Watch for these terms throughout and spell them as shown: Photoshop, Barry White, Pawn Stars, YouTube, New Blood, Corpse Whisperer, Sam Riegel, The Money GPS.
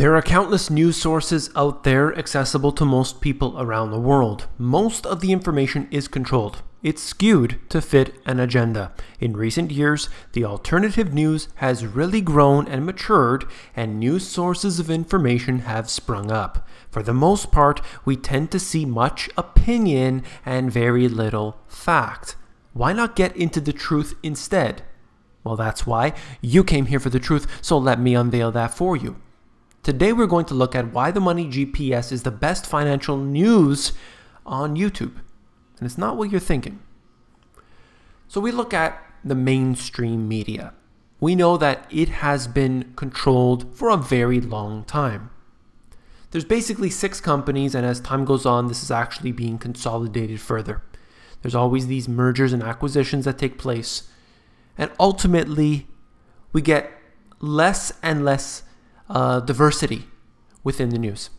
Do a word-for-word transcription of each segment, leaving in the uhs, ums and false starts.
There are countless news sources out there accessible to most people around the world. Most of the information is controlled. It's skewed to fit an agenda. In recent years, the alternative news has really grown and matured, and new sources of information have sprung up. For the most part, we tend to see much opinion and very little fact. Why not get into the truth instead? Well, that's why you came here for the truth, so let me unveil that for you. Today we're going to look at why The Money G P S is the best financial news on YouTube. And it's not what you're thinking. So we look at the mainstream media. We know that it has been controlled for a very long time. There's basically six companies, and as time goes on, this is actually being consolidated further. There's always these mergers and acquisitions that take place. And ultimately, we get less and less Uh, diversity within the news.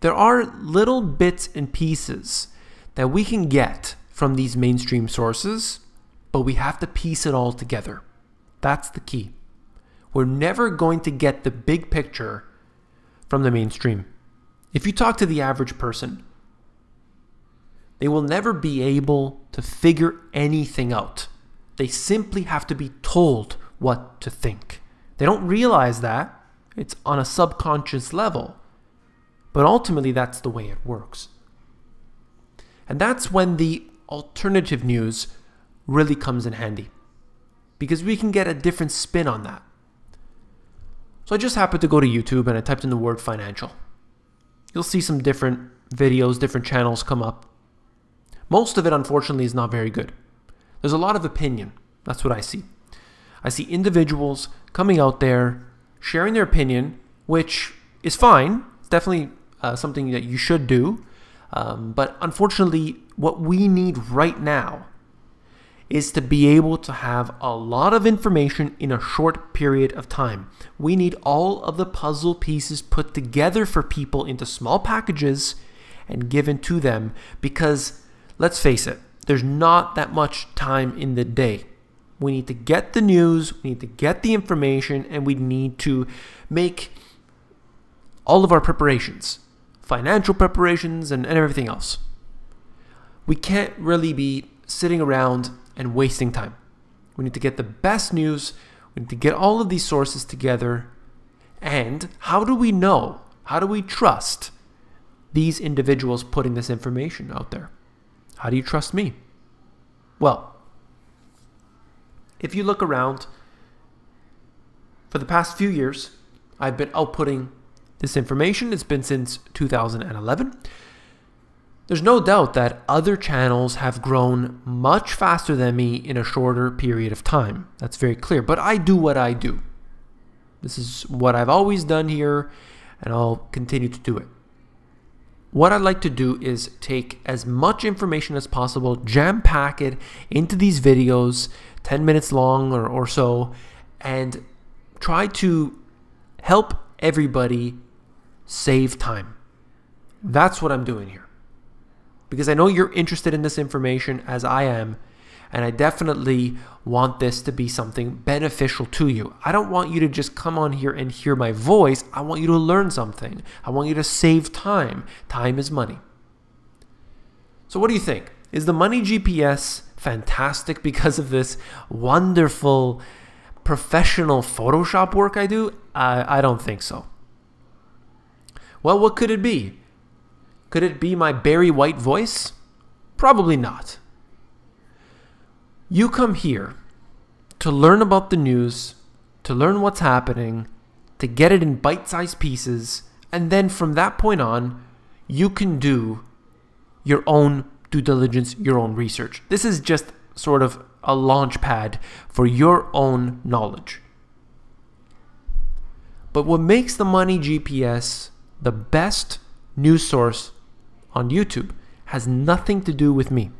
There are little bits and pieces that we can get from these mainstream sources, but we have to piece it all together. That's the key. We're never going to get the big picture from the mainstream. If you talk to the average person, they will never be able to figure anything out. They simply have to be told what to think. They don't realize that. It's on a subconscious level. But ultimately, that's the way it works. And that's when the alternative news really comes in handy, because we can get a different spin on that. So I just happened to go to YouTube and I typed in the word financial. You'll see some different videos, different channels come up. Most of it, unfortunately, is not very good. There's a lot of opinion. That's what I see. I see individuals coming out there, sharing their opinion, which is fine. It's definitely uh, something that you should do. Um, but unfortunately, what we need right now is to be able to have a lot of information in a short period of time. We need all of the puzzle pieces put together for people into small packages and given to them, because let's face it, there's not that much time in the day. We need to get the news, we need to get the information, and we need to make all of our preparations, financial preparations and, and everything else. We can't really be sitting around and wasting time. We need to get the best news, we need to get all of these sources together. And how do we know, how do we trust these individuals putting this information out there? How do you trust me? Well, if you look around, for the past few years, I've been outputting this information. It's been since two thousand eleven. There's no doubt that other channels have grown much faster than me in a shorter period of time. That's very clear. But I do what I do. This is what I've always done here, and I'll continue to do it. What I like to do is take as much information as possible, jam-pack it into these videos, ten minutes long or, or so, and try to help everybody save time. That's what I'm doing here, because I know you're interested in this information as I am, and I definitely want this to be something beneficial to you. I don't want you to just come on here and hear my voice. I want you to learn something. I want you to save time. Time is money. So what do you think? Is the Money G P S fantastic because of this wonderful professional Photoshop work I do? I, I don't think so. Well, what could it be? Could it be my Barry White voice? Probably not. You come here to learn about the news, to learn what's happening, to get it in bite-sized pieces, and then from that point on, you can do your own due diligence, your own research. This is just sort of a launch pad for your own knowledge. But what makes the Money G P S the best news source on YouTube has nothing to do with me.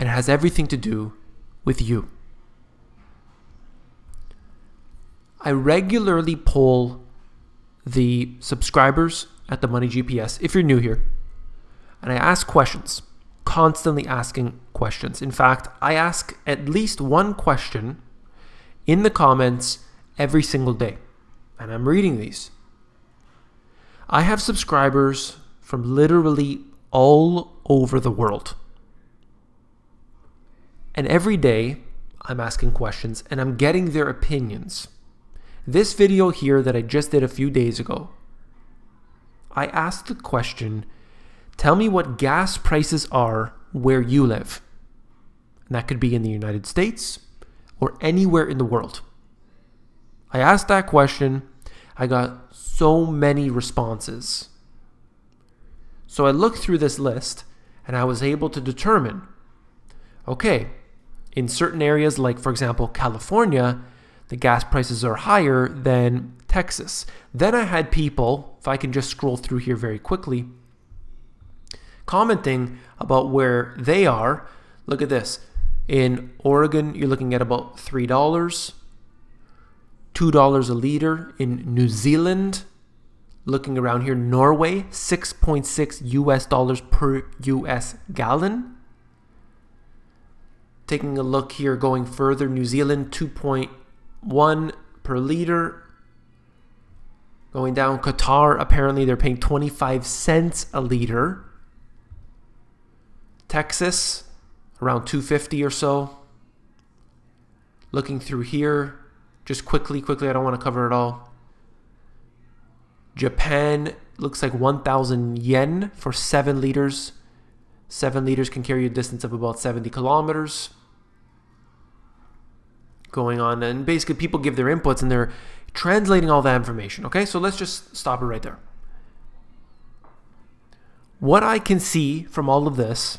And it has everything to do with you. I regularly poll the subscribers at the Money G P S, if you're new here, and I ask questions, constantly asking questions. In fact, I ask at least one question in the comments every single day. and I'm reading these. I have subscribers from literally all over the world. And every day I'm asking questions and I'm getting their opinions. This video here that I just did a few days ago, I asked the question, tell me what gas prices are where you live. And that could be in the United States or anywhere in the world. I asked that question. I got so many responses. So I looked through this list and I was able to determine, okay, in certain areas like, for example, California, the gas prices are higher than Texas. Then I had people, if I can just scroll through here very quickly, commenting about where they are. Look at this. In Oregon, you're looking at about three dollars. two dollars a liter in New Zealand. Looking around here, Norway, six point six U S dollars per U S gallon. Taking a look here, going further, New Zealand, two point one per liter. Going down, Qatar, apparently they're paying twenty-five cents a liter. Texas, around two fifty or so. Looking through here, just quickly, quickly, I don't want to cover it all. Japan looks like one thousand yen for seven liters. Seven liters can carry a distance of about seventy kilometers. Going on, and basically people give their inputs and they're translating all that information. Okay, so let's just stop it right there. What I can see from all of this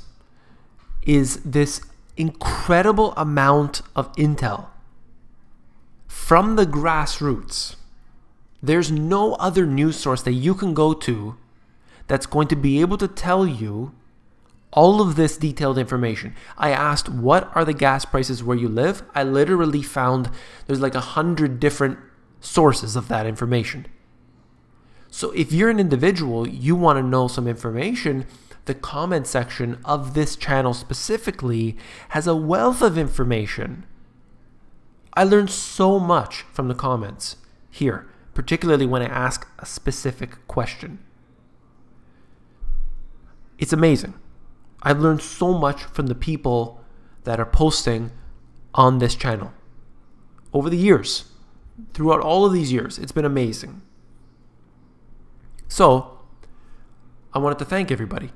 is this incredible amount of intel from the grassroots. There's no other news source that you can go to that's going to be able to tell you all of this detailed information. I asked, what are the gas prices where you live? I literally found there's like a hundred different sources of that information. So if you're an individual, you want to know some information, the comment section of this channel specifically has a wealth of information. I learned so much from the comments here, particularly when I ask a specific question. It's amazing. I've learned so much from the people that are posting on this channel over the years, throughout all of these years. It's been amazing. So I wanted to thank everybody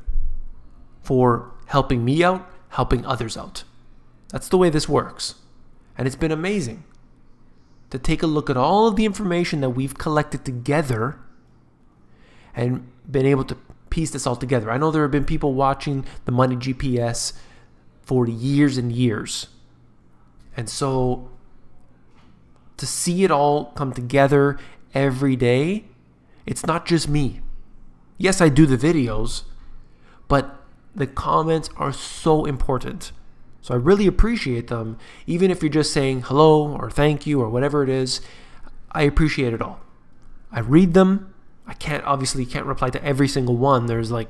for helping me out, helping others out. That's the way this works. And it's been amazing to take a look at all of the information that we've collected together and been able to piece this all together. I know there have been people watching The Money G P S for years and years. And so to see it all come together every day, it's not just me. Yes, I do the videos, but the comments are so important. So I really appreciate them, even if you're just saying hello or thank you or whatever it is. I appreciate it all. I read them. I can't obviously can't reply to every single one. There's like,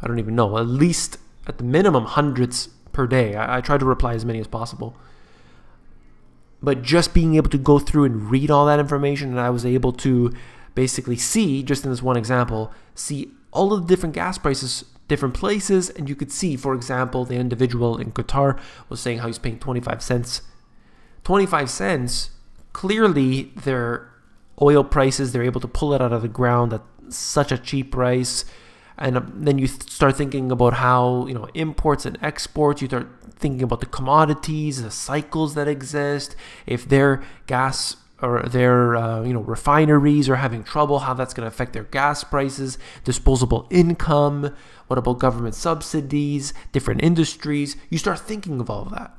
I don't even know, at least at the minimum hundreds per day. I, I try to reply as many as possible. But just being able to go through and read all that information, and I was able to basically see, just in this one example, see all of the different gas prices, different places, and you could see, for example, the individual in Qatar was saying how he's paying twenty-five cents. twenty-five cents, clearly their oil prices, they're able to pull it out of the ground at such a cheap price. And then you start thinking about how, you know, imports and exports, you start thinking about the commodities, the cycles that exist, if their gas or their uh, you know, refineries are having trouble, how that's going to affect their gas prices, disposable income, what about government subsidies, different industries. You start thinking of all of that.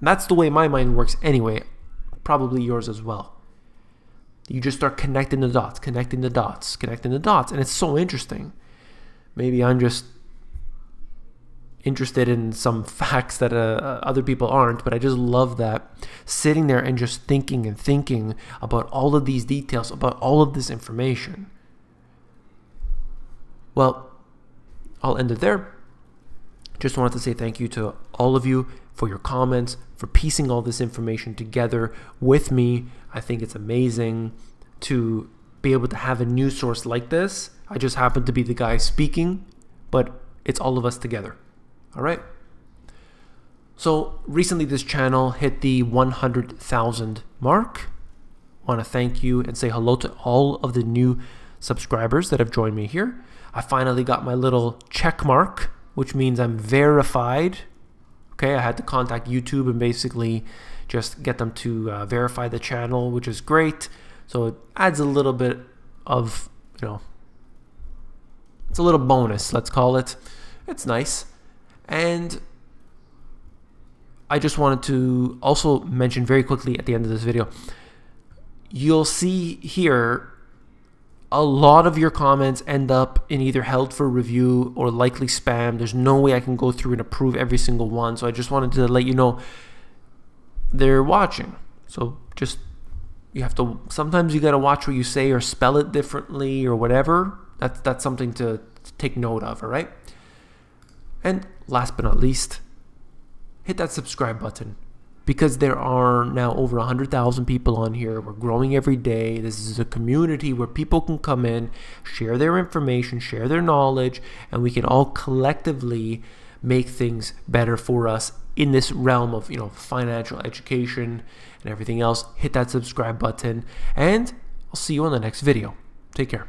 And that's the way my mind works anyway, probably yours as well. You just start connecting the dots, connecting the dots, connecting the dots, and it's so interesting. Maybe I'm just interested in some facts that uh, other people aren't, but I just love that, sitting there and just thinking and thinking about all of these details, about all of this information. Well, I'll end it there. Just wanted to say thank you to all of you for your comments, for piecing all this information together with me. I think it's amazing to be able to have a news source like this. I just happen to be the guy speaking, but it's all of us together. All right. So recently this channel hit the one hundred thousand mark. I want to thank you and say hello to all of the new subscribers that have joined me here. I finally got my little check mark, which means I'm verified. Okay, I had to contact YouTube and basically just get them to uh, verify the channel, which is great. So it adds a little bit of, you know, it's a little bonus, let's call it. It's nice. And I just wanted to also mention very quickly at the end of this video, you'll see here a lot of your comments end up in either held for review or likely spam. There's no way I can go through and approve every single one. So I just wanted to let you know they're watching. So just, you have to, sometimes you got to watch what you say or spell it differently or whatever. That's, that's something to take note of, all right? And last but not least, hit that subscribe button, because there are now over one hundred thousand people on here. We're growing every day. This is a community where people can come in, share their information, share their knowledge, and we can all collectively make things better for us in this realm of, you know, financial education and everything else. Hit that subscribe button, and I'll see you on the next video. Take care.